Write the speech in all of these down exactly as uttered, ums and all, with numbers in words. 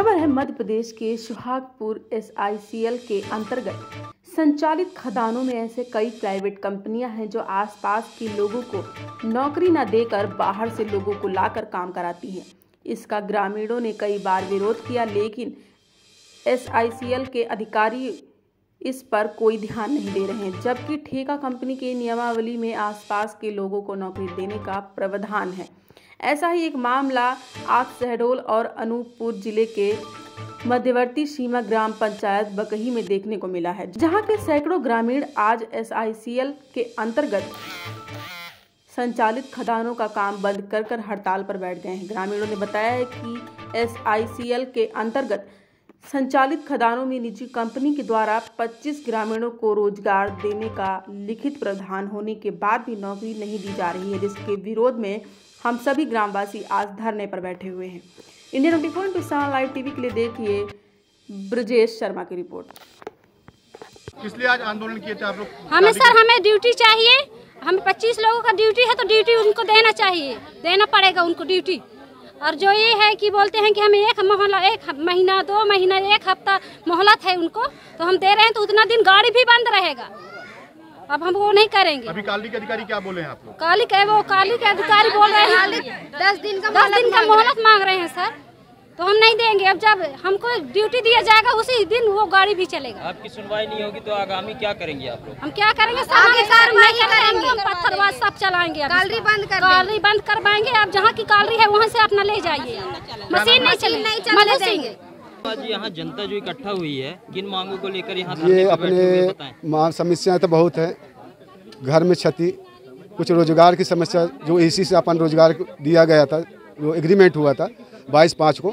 खबर है मध्य प्रदेश के सुहागपुर एसआई सी एल के अंतर्गत संचालित खदानों में ऐसे कई प्राइवेट कंपनियां हैं जो आसपास के लोगों को नौकरी न देकर बाहर से लोगों को लाकर काम कराती हैं। इसका ग्रामीणों ने कई बार विरोध किया, लेकिन एसआई सी एल के अधिकारी इस पर कोई ध्यान नहीं दे रहे हैं, जबकि ठेका कंपनी के नियमावली में आसपास के लोगों को नौकरी देने का प्रावधान है। ऐसा ही एक मामला आज शहडोल और अनूपपुर जिले के मध्यवर्ती सीमा ग्राम पंचायत बकही में देखने को मिला है, जहां के सैकड़ों ग्रामीण आज एसआईसीएल के अंतर्गत संचालित खदानों का काम बंद कर कर हड़ताल पर बैठ गए हैं। ग्रामीणों ने बताया है कि एसआईसीएल के अंतर्गत संचालित खदानों में निजी कंपनी के द्वारा पच्चीस ग्रामीणों को रोजगार देने का लिखित प्रावधान होने के बाद भी नौकरी नहीं दी जा रही है, जिसके विरोध में हम सभी ग्रामवासी आज धरने पर बैठे हुए हैं। India twenty four by seven live TV के लिए देखिए ब्रजेश शर्मा की रिपोर्ट। किस लिए आज आंदोलन किए थे आप लोग? हमें सर हमें ड्यूटी चाहिए, हम पच्चीस लोगों का ड्यूटी है तो ड्यूटी उनको देना चाहिए, देना पड़ेगा उनको ड्यूटी। और जो ये है कि बोलते हैं कि हमें एक मोहल्ला एक महीना दो महीना एक हफ्ता मोहलत है उनको, तो हम दे रहे हैं तो उतना दिन गाड़ी भी बंद रहेगा। अब हम वो नहीं करेंगे। अभी काली के अधिकारी क्या बोले हैं आप लोग? काली के वो काली के अधिकारी बोल रहे हैं दस दिन का दस दिन का मोहलत मांग रहे हैं सर, तो हम नहीं देंगे। अब जब हमको ड्यूटी दिया जाएगा उसी दिन वो गाड़ी भी चलेगा। आपकी सुनवाई नहीं होगी तो आगामी क्या करेंगे आप लोग? हम क्या करेंगे सर, हम पत्थरबाज सब चलाएंगे, कालरी बंद कर कालरी बंद करवाएंगे। आप जहाँ की कालरी है वहाँ से अपना ले जाइए, मशीन नहीं चलेंगे। आज यहाँ जनता जो इकट्ठा हुई है किन मांगों को लेकर यहाँ? ये अपने मांग समस्याएं तो बहुत है, घर में क्षति, कुछ रोजगार की समस्या जो इसी से अपन रोजगार दिया गया था, जो एग्रीमेंट हुआ था बाईस पाँच को,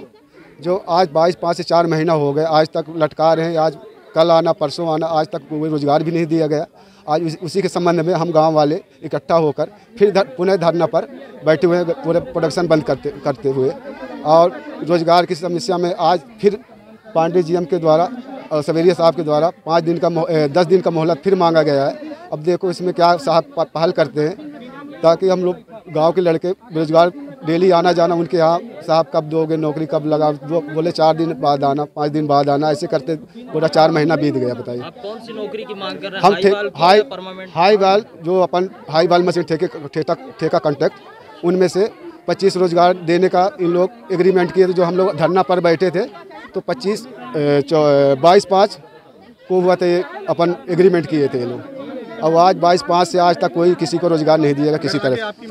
जो आज बाईस पाँच से चार महीना हो गया आज तक लटका रहे हैं। आज कल आना परसों आना, आज तक कोई रोजगार भी नहीं दिया गया। आज उस, उसी के संबंध में हम गाँव वाले इकट्ठा होकर फिर पुनः धरना पर बैठे हुए हैं, पूरे प्रोडक्शन बंद करते करते हुए। और रोजगार की समस्या में आज फिर पांडे जी एम के द्वारा और सवेरिया साहब के द्वारा पाँच दिन का दस दिन का मोहलत फिर मांगा गया है। अब देखो इसमें क्या साहब पहल करते हैं, ताकि हम लोग गांव के लड़के बेरोजगार डेली आना जाना उनके यहाँ, साहब कब दोगे नौकरी, कब लगा, बोले चार दिन बाद आना, पाँच दिन बाद आना, ऐसे करते पूरा चार महीना बीत गया। बताइए आप कौन सी नौकरी की मांग कर रहे हैं? हम हाई हाईवाल जो अपन हाईवाल मशीन ठेके ठेका ठेका कॉन्ट्रैक्ट उनमें से पच्चीस रोजगार देने का इन लोग एग्रीमेंट किए थे। जो हम लोग धरना पर बैठे थे तो पच्चीस बाईस पाँच को हुआ था ये अपन एग्रीमेंट किए थे ये लोग। अब आज बाईस पाँच से आज तक कोई किसी को रोजगार नहीं दिएगा किसी तरह से।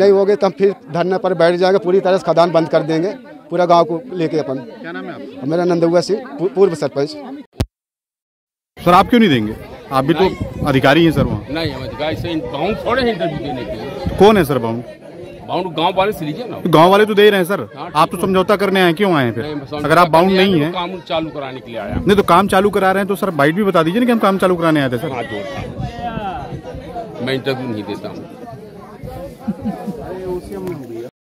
नहीं हो गए तो हम फिर धरना पर बैठ जाएंगे, पूरी तरह से खदान बंद कर देंगे पूरा गाँव को लेके अपन। क्या नाम है आपका? मेरा नंदूगा सिंह, पूर्व सरपंच। सर आप क्यों नहीं देंगे? आप भी तो अधिकारी हैं सर वहाँ। नहीं हम अधिकारी कौन है सर? बाउंड गांव वाले से लीजिए ना, गांव वाले तो दे रहे हैं सर। आप तो समझौता करने आए, क्यों आए फिर? अगर आप बाउंड नहीं है तो काम चालू कराने के लिए आया। नहीं तो काम चालू करा रहे हैं तो सर बाइट भी बता दीजिए ना कि हम काम चालू कराने आए थे सर। मैं इंटरव्यू नहीं देता हूँ।